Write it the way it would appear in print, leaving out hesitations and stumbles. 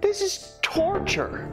This is torture.